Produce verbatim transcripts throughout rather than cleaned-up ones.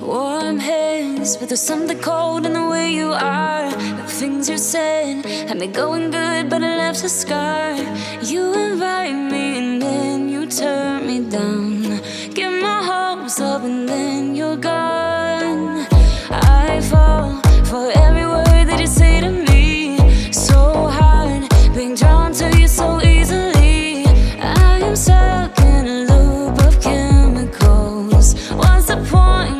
warm hands, but there's something cold in the way you are. The things you said had me going good, but I left a scar. You invite me and then you turn me down. Get my hopes up and then you're gone. I fall for every word that you say to me. So hard being drawn to you so easily. I am stuck in a loop of chemicals. What's the point?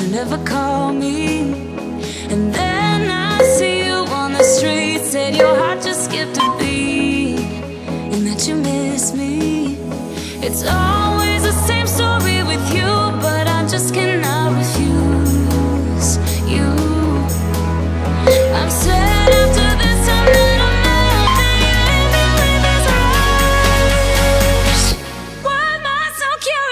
You never call me, and then I see you on the street. Said your heart just skipped a beat, and that you miss me. It's always the same story with you, but I just cannot refuse you. I'm sad after this time that I'm not living with this rush. Why am I so curious?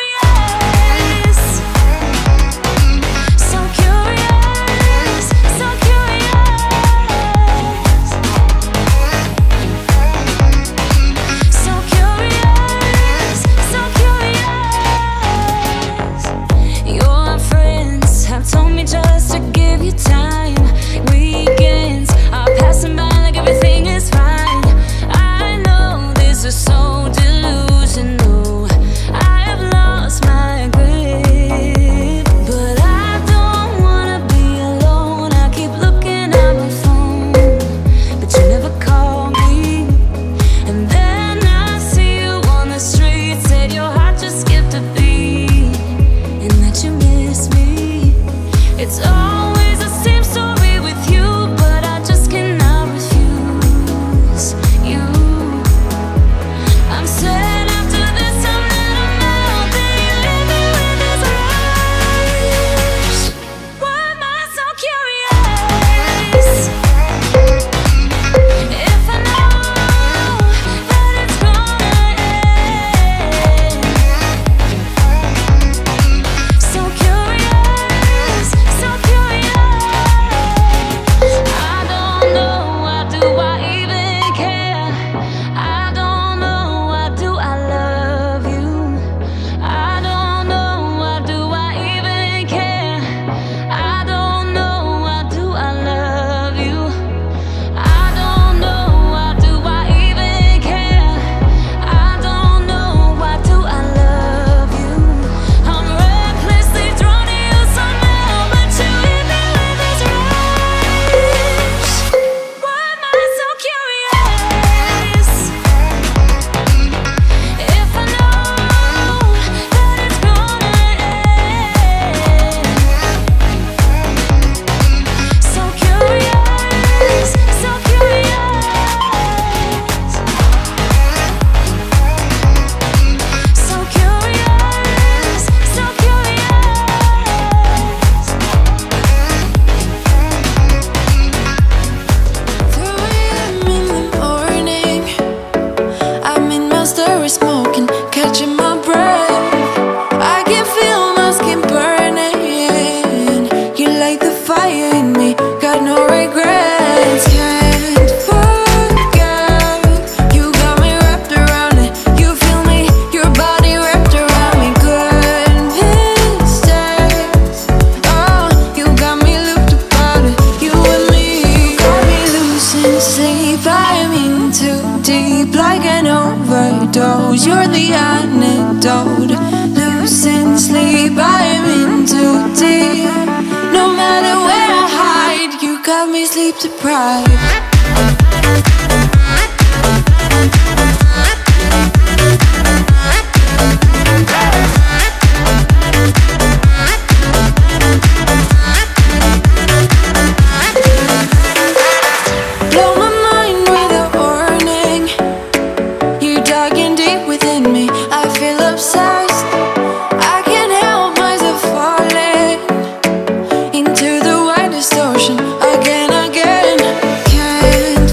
Into the white distortion again, again. Can't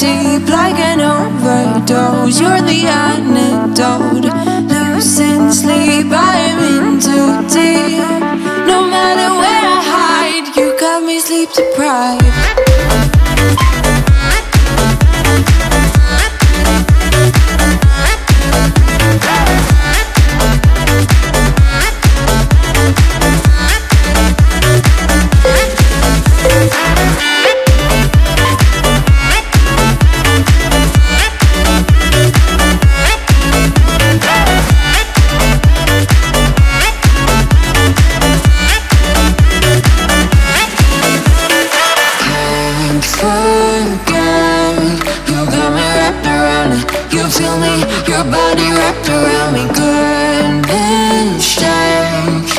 deep like an overdose. You're the antidote. Losing sleep, I am in too deep. No matter where I hide, you got me sleep deprived. Your body wrapped around me, good and strange.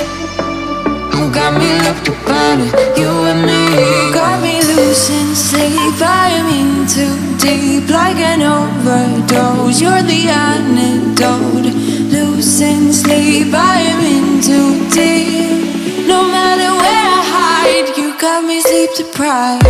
You got me locked upon it, you and me. Got me losing sleep, I am in too deep like an overdose. You're the antidote. Losing sleep, I am in too deep. No matter where I hide, you got me sleep deprived.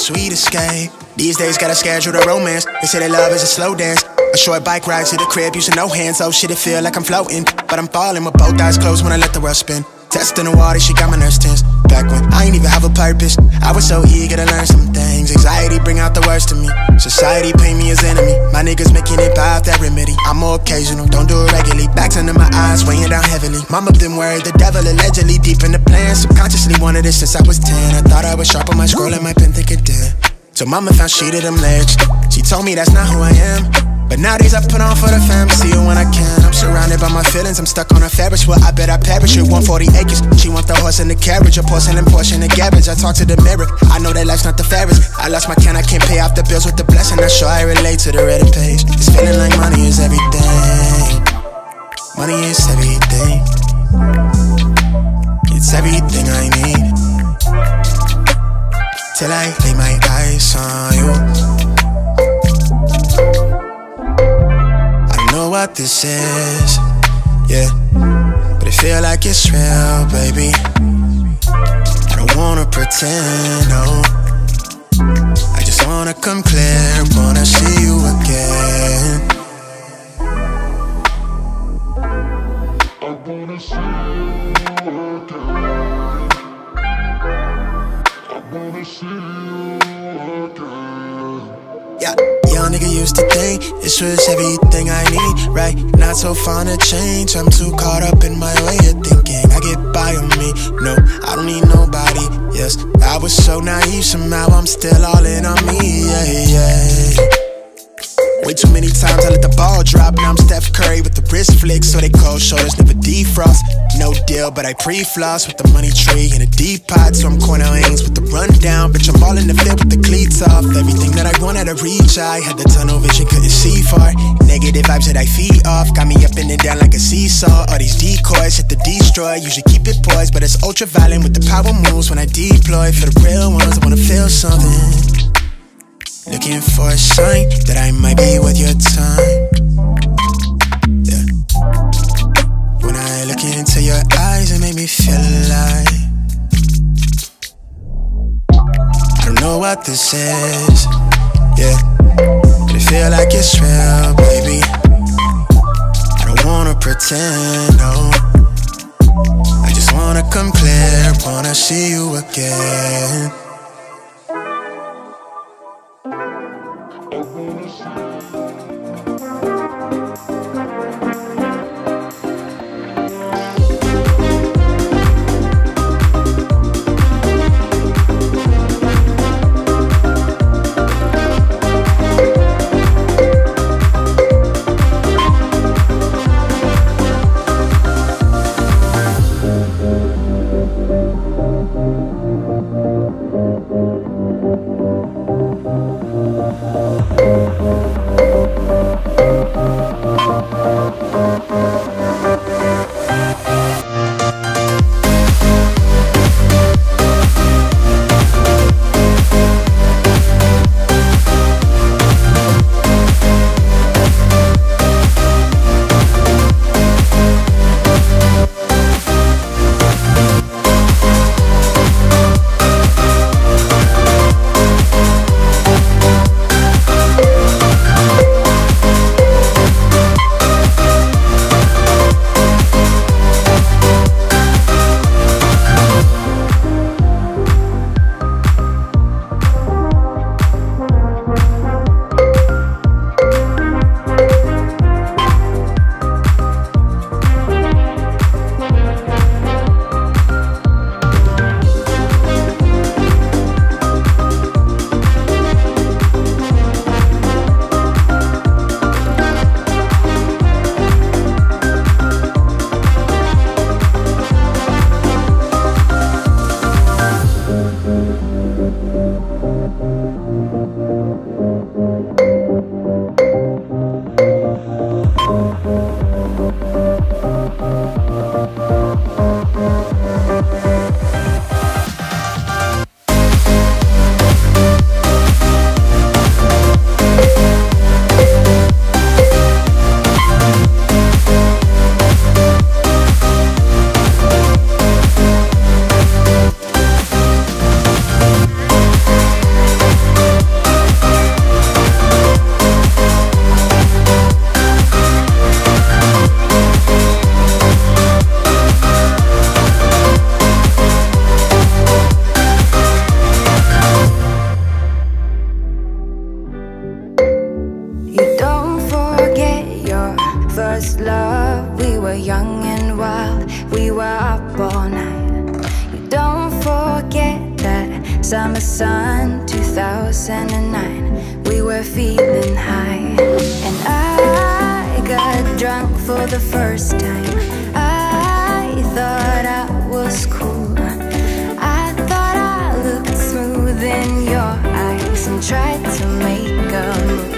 sweet escape. These days gotta schedule the romance. They say that love is a slow dance. A short bike ride to the crib using no hands. Oh shit, it feel like I'm floating, but I'm falling with both eyes closed when I let the world spin. Testing the water, she got my nerves tense. Back when I ain't even have a purpose, I was so eager to learn some things. Anxiety bring out the worst in me. Society paint me as enemy. My niggas making it buy off that remedy. I'm more occasional, don't do it regularly. Backs under my eyes, weighing down heavily. Mama been worried, the devil allegedly. Deep in the plan, subconsciously wanted it since I was ten. I thought I was sharp on my scroll and my pen thinking damn. So mama found she did them legs. She told me that's not who I am. But nowadays I put on for the fam, see you when I can. I'm surrounded by my feelings, I'm stuck on a Ferris wheel. I bet I perish with one forty acres. She want the horse and the carriage, a porcelain Porsche in the garage. I talk to the mirror, I know that life's not the fairest. I lost my can, I can't pay off the bills with the blessing. I'm sure I relate to the Reddit page. It's feeling like money is everything. Money is everything. It's everything I need. Till I lay my eyes on you. What this is, yeah, but it feel like it's real, baby. I don't wanna pretend, no. I just wanna come clear, wanna see you again. I wanna see you again. I wanna see you again. Yeah. Young nigga used to think this was everything I need, right? Not so fond of change, I'm too caught up in my way of thinking. I get by on me, no, I don't need nobody, yes. I was so naive, somehow I'm still all in on me, yeah, yeah. Way too many times I let the ball drop, now I'm Steph Curry with the wrist flick, so they cold shoulders never defrost. No deal, but I pre-floss with the money tree in a deep pot. So I'm Cornell Ames with the rundown. Bitch, I'm all in the field with the cleats off. Everything that I wanted to reach, I had the tunnel vision, couldn't see far. Negative vibes that I feed off got me up and down like a seesaw. All these decoys hit the destroy. Usually keep it poised, but it's ultra violent with the power moves when I deploy. For the real ones, I wanna feel something. Looking for a sign that I might be worth your time. Look into your eyes and make me feel alive. I don't know what this is, yeah, but it feel like it's real, baby. I don't wanna pretend, no. I just wanna come clear, wanna see you again. I wanna see you. up, we were young and wild, we were up all night. You don't forget that summer sun, two thousand nine. We were feeling high, and I got drunk for the first time. I thought I was cool, I thought I looked smooth in your eyes, and tried to make a move.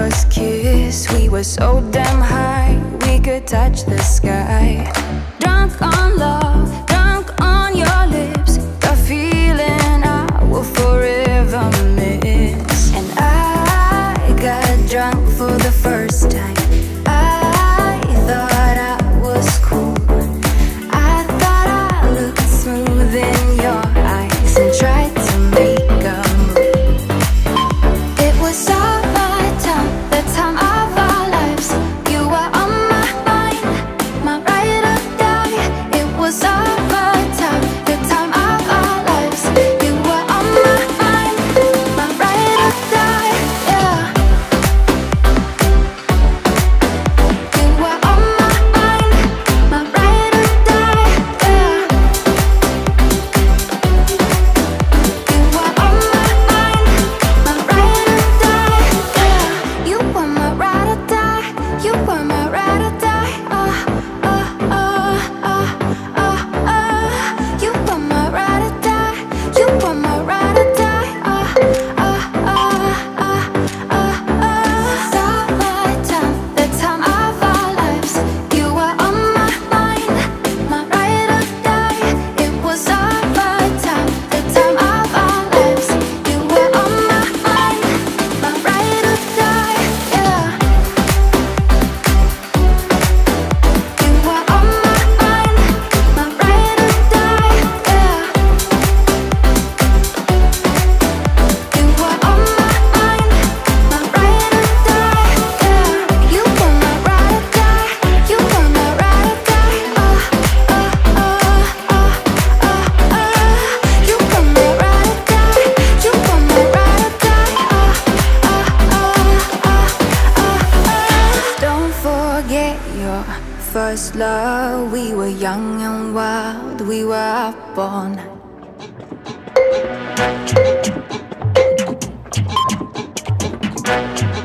First kiss, we were so damn high, we could touch the sky. Drunk on love, drunk on your lips, the feeling I will forever miss. And I got drunk for the first time. I thought I was cool, I thought I looked smooth in your eyes, and tried to make a move. It was so first love, we were young and wild, we were up all night.